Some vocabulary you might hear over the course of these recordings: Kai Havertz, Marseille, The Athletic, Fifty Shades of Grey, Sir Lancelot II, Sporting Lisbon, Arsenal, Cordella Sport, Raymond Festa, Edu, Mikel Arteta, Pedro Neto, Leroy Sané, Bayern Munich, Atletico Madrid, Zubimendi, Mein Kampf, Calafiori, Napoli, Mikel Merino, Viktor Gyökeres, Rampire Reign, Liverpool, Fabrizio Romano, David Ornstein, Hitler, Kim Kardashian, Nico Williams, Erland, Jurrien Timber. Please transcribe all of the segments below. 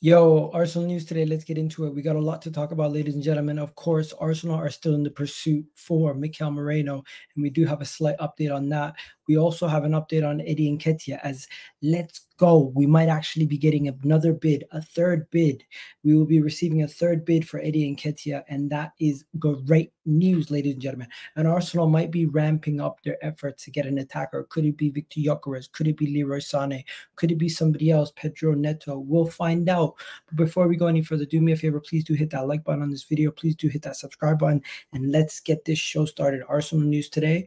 Yo, Arsenal news today. Let's get into it. We got a lot to talk about, ladies and gentlemen. Of course, Arsenal are still in the pursuit for Mikel Merino, and we do have a slight update on that. We also have an update on Eddie Nketiah as let's go. We might actually be getting another bid, a third bid. We will be receiving a third bid for Eddie Nketiah, and that is great news, ladies and gentlemen. And Arsenal might be ramping up their efforts to get an attacker. Could it be Viktor Gyökeres? Could it be Leroy Sané? Could it be somebody else, Pedro Neto? We'll find out. But before we go any further, do me a favor. Please do hit that like button on this video. Please do hit that subscribe button, and let's get this show started. Arsenal news today.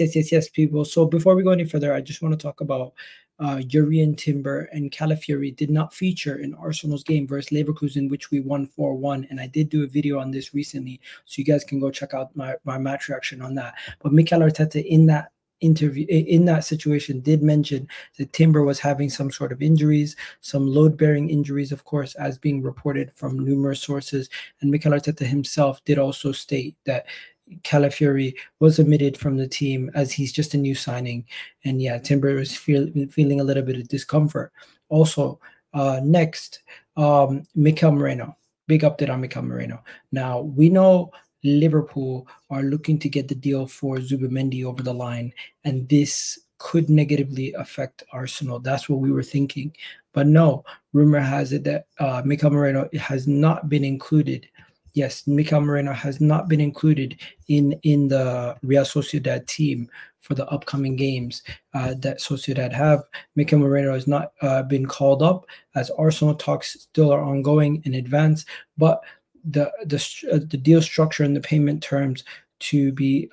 Yes, people. So before we go any further, I just want to talk about Jurrien Timber and Calafiori did not feature in Arsenal's game versus Leverkusen, which we won 4-1. And I did do a video on this recently, so you guys can go check out my match reaction on that. But Mikel Arteta in that interview, in that situation, did mention that Timber was having some sort of injuries, some load-bearing injuries, of course, as being reported from numerous sources. And Mikel Arteta himself did also state that Calafiori was omitted from the team as he's just a new signing. And yeah, Timber was feeling a little bit of discomfort. Also, next, Mikel Merino. Big update on Mikel Merino. Now, we know Liverpool are looking to get the deal for Zubimendi over the line, and this could negatively affect Arsenal. That's what we were thinking. But no, rumor has it that Mikel Merino has not been included. Yes, Mikel Merino has not been included in the Real Sociedad team for the upcoming games that Sociedad have. Mikel Merino has not been called up as Arsenal talks still are ongoing in advance, but the deal structure and the payment terms to be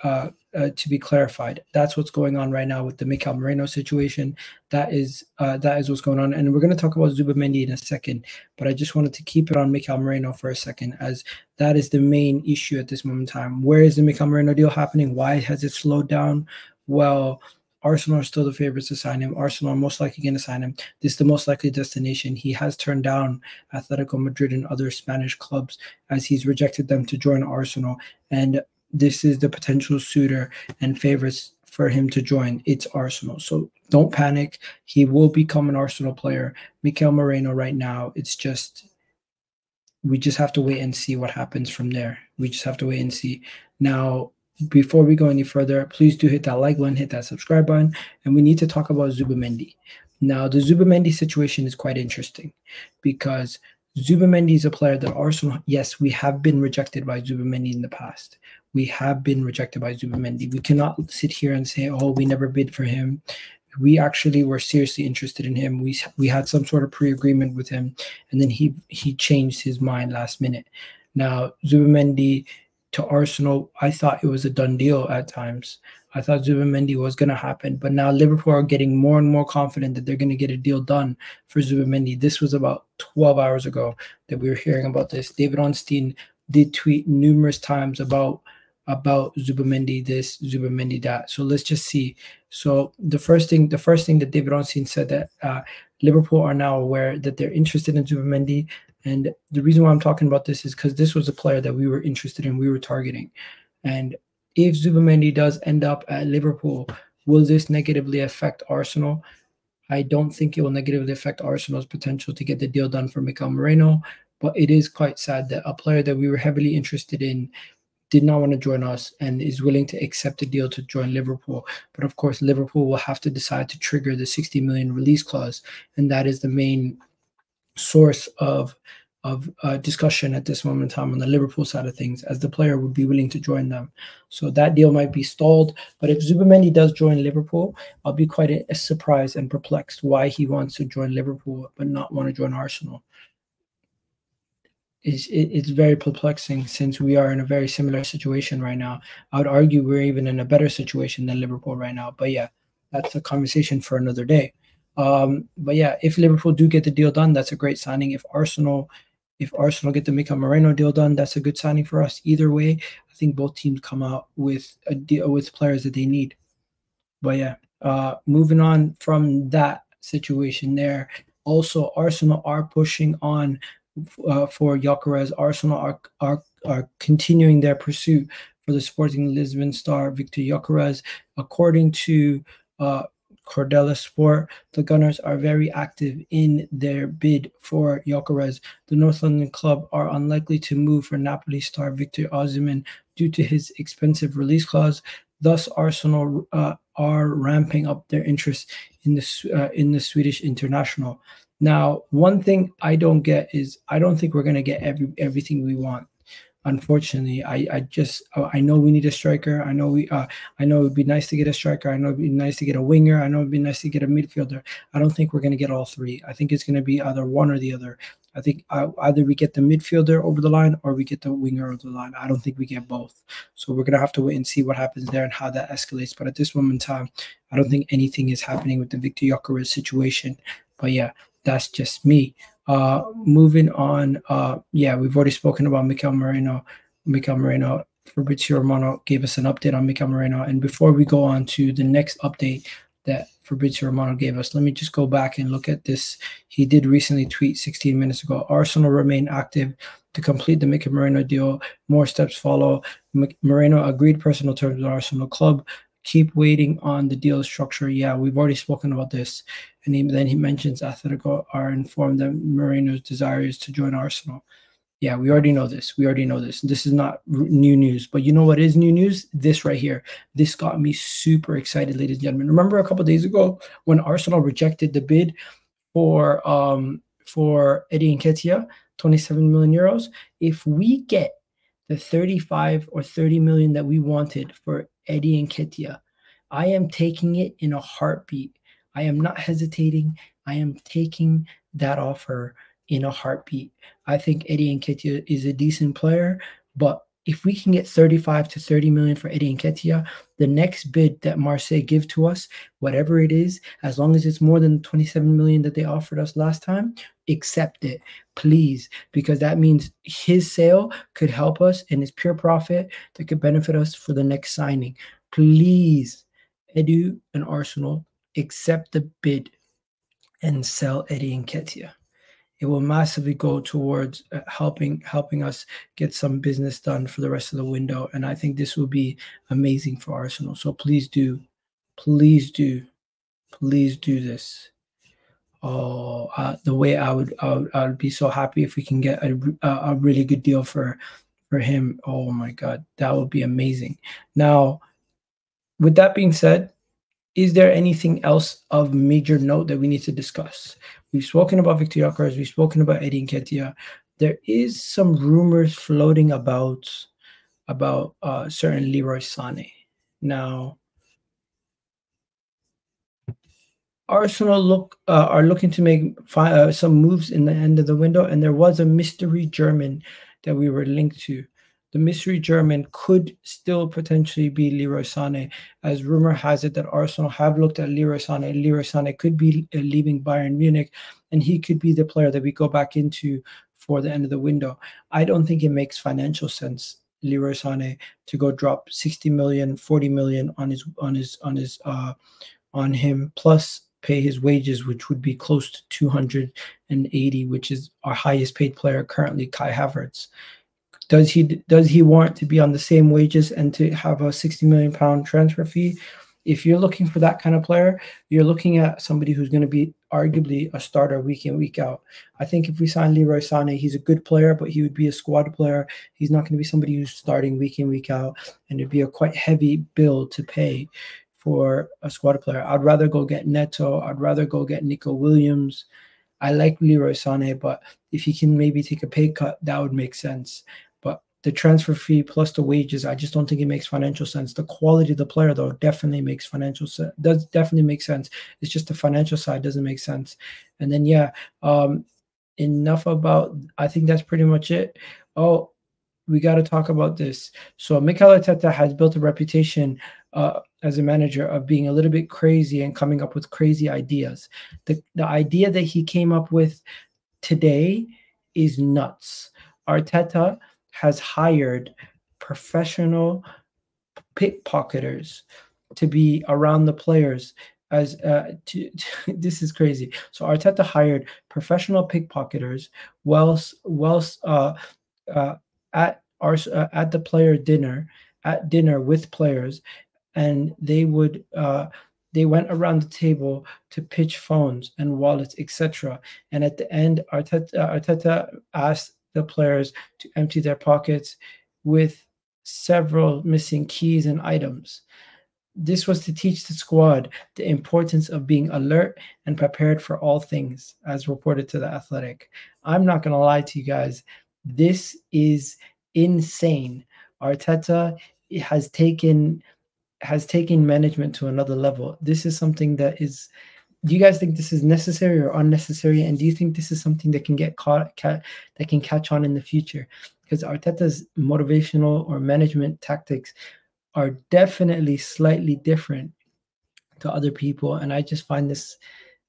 clarified. That's what's going on right now with the Mikel Merino situation. That is what's going on, and we're going to talk about Zubimendi in a second, but I just wanted to keep it on Mikel Merino for a second, as that is the main issue at this moment in time. Where is the Mikel Merino deal happening? Why has it slowed down? Well, Arsenal are still the favorites to sign him. Arsenal are most likely going to sign him. This is the most likely destination. He has turned down Atletico Madrid and other Spanish clubs as he's rejected them to join Arsenal. And this is the potential suitor and favorites for him to join. It's Arsenal. So don't panic. He will become an Arsenal player. Mikel Merino right now, it's just, we just have to wait and see what happens from there. We just have to wait and see. Now, before we go any further, please do hit that like button, hit that subscribe button, and we need to talk about Zubimendi. Now, the Zubimendi situation is quite interesting because Zubimendi is a player that Arsenal, yes, we have been rejected by Zubimendi in the past. We have been rejected by Zubimendi. We cannot sit here and say, oh, we never bid for him. We actually were seriously interested in him. We had some sort of pre-agreement with him, and then he changed his mind last minute. Now, Zubimendi to Arsenal, I thought it was a done deal at times. I thought Zubimendi was going to happen, but now Liverpool are getting more and more confident that they're going to get a deal done for Zubimendi. This was about 12 hours ago that we were hearing about this. David Ornstein did tweet numerous times about Zubimendi this, Zubimendi that. So let's just see. So the first thing that David Ornstein said that Liverpool are now aware that they're interested in Zubimendi. And the reason why I'm talking about this is because this was a player that we were interested in, we were targeting. And if Zubimendi does end up at Liverpool, will this negatively affect Arsenal? I don't think it will negatively affect Arsenal's potential to get the deal done for Mikel Merino, but it is quite sad that a player that we were heavily interested in did not want to join us and is willing to accept a deal to join Liverpool. But of course, Liverpool will have to decide to trigger the 60 million release clause, and that is the main source of discussion at this moment in time on the Liverpool side of things, as the player would be willing to join them. So that deal might be stalled. But if Zubimendi does join Liverpool, I'll be quite surprised and perplexed why he wants to join Liverpool but not want to join Arsenal. It's very perplexing, since we are in a very similar situation right now. I would argue we're even in a better situation than Liverpool right now. But yeah, that's a conversation for another day. But yeah, if Liverpool do get the deal done, that's a great signing. If Arsenal If Arsenal get the Mikel Merino deal done, that's a good signing for us. Either way, I think both teams come out with a deal with players that they need. But yeah, moving on from that situation there, also Arsenal are pushing on for Gyökeres. Arsenal are continuing their pursuit for the Sporting Lisbon star Viktor Gyökeres. According to Cordella Sport, the Gunners are very active in their bid for Gyökeres. The North London club are unlikely to move for Napoli star Victor Osimhen due to his expensive release clause. Thus, Arsenal are ramping up their interest in the Swedish international. Now, one thing I don't get is I don't think we're going to get everything we want. Unfortunately, I know we need a striker. I know it would be nice to get a striker. I know it'd be nice to get a winger. I know it'd be nice to get a midfielder. I don't think we're going to get all three. I think it's going to be either one or the other. I think either we get the midfielder over the line or we get the winger over the line. I don't think we get both. So we're going to have to wait and see what happens there and how that escalates. But at this moment in time, I don't think anything is happening with the Viktor Gyökeres situation. But yeah, that's just me. Moving on, yeah, we've already spoken about Mikel Merino. Fabrizio Romano gave us an update on Mikel Merino. And before we go on to the next update that Fabrizio Romano gave us, let me just go back and look at this. He did recently tweet 16 minutes ago, Arsenal remain active to complete the Mikel Merino deal. More steps follow. Merino agreed personal terms with Arsenal club. Keep waiting on the deal structure. Yeah, we've already spoken about this. And then he mentions Atletico are informed that Merino's desire is to join Arsenal. Yeah, we already know this. This is not new news. But you know what is new news? This right here. This got me super excited, ladies and gentlemen. Remember a couple of days ago when Arsenal rejected the bid for Eddie Nketiah, 27 million euros? If we get the 35 or 30 million that we wanted for Eddie Nketiah, I am taking it in a heartbeat. I am not hesitating. I am taking that offer in a heartbeat. I think Eddie Nketiah is a decent player, but if we can get 35 to 30 million for Eddie Nketiah, the next bid that Marseille give to us, whatever it is, as long as it's more than 27 million that they offered us last time, accept it, please, because that means his sale could help us and his pure profit that could benefit us for the next signing. Please, Edu and Arsenal, accept the bid and sell Eddie Nketiah. It will massively go towards helping us get some business done for the rest of the window. And I think this will be amazing for Arsenal. So please do, please do, please do this. Oh, the way I would be so happy if we can get a really good deal for him. Oh my God, that would be amazing. Now, with that being said, is there anything else of major note that we need to discuss? We've spoken about Viktor Gyökeres. We've spoken about Eddie Nketiah. There is some rumors floating about certain Leroy Sané. Now, Arsenal are looking to make some moves in the end of the window, and there was a mystery German that we were linked to. The mystery German could still potentially be Leroy Sané, as rumor has it that Arsenal have looked at Leroy Sané. Leroy Sané could be leaving Bayern Munich, and he could be the player that we go back into for the end of the window. I don't think it makes financial sense, Leroy Sané, to go drop 60 million, 40 million on him, plus pay his wages, which would be close to 280, which is our highest paid player currently, Kai Havertz. Does he want to be on the same wages and to have a 60 million pound transfer fee? If you're looking for that kind of player, you're looking at somebody who's going to be arguably a starter week in, week out. I think if we sign Leroy Sané, he's a good player, but he would be a squad player. He's not going to be somebody who's starting week in, week out, and it'd be a quite heavy bill to pay for a squad player. I'd rather go get Neto. I'd rather go get Nico Williams. I like Leroy Sané, but if he can maybe take a pay cut, that would make sense. The transfer fee plus the wages, I just don't think it makes financial sense. The quality of the player, though, definitely makes financial sense. Does definitely make sense. It's just the financial side doesn't make sense. And then, yeah, enough about. I think that's pretty much it. Oh, we got to talk about this. So Mikel Arteta has built a reputation as a manager of being a little bit crazy and coming up with crazy ideas. The idea that he came up with today is nuts. Arteta has hired professional pickpocketers to be around the players. This is crazy. So Arteta hired professional pickpocketers at the player dinner, at dinner with players, and they went around the table to pitch phones and wallets, etc. And at the end, Arteta asked the players to empty their pockets with several missing keys and items. This was to teach the squad the importance of being alert and prepared for all things, as reported to The Athletic. I'm not going to lie to you guys. This is insane. Arteta has taken management to another level. This is something that is... Do you guys think this is necessary or unnecessary? And do you think this is something that can get caught, that can catch on in the future? Because Arteta's motivational or management tactics are definitely slightly different to other people, and I just find this,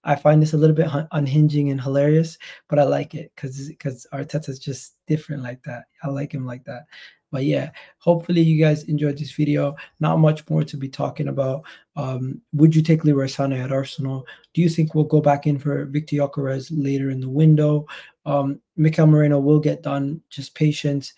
a little bit unhinging and hilarious, but I like it because Arteta's just different like that. I like him like that. But yeah, hopefully you guys enjoyed this video. Not much more to be talking about. Would you take Leroy Sané at Arsenal? Do you think we'll go back in for Viktor Gyökeres later in the window? Mikel Merino will get done. Just patience.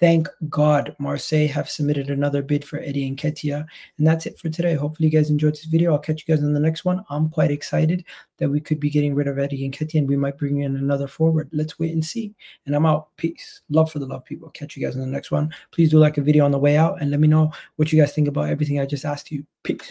Thank God Marseille have submitted another bid for Eddie Nketiah. And that's it for today. Hopefully you guys enjoyed this video. I'll catch you guys on the next one. I'm quite excited that we could be getting rid of Eddie Nketiah, and we might bring in another forward. Let's wait and see. And I'm out. Peace. Love for the love, people. Catch you guys on the next one. Please do like a video on the way out and let me know what you guys think about everything I just asked you. Peace.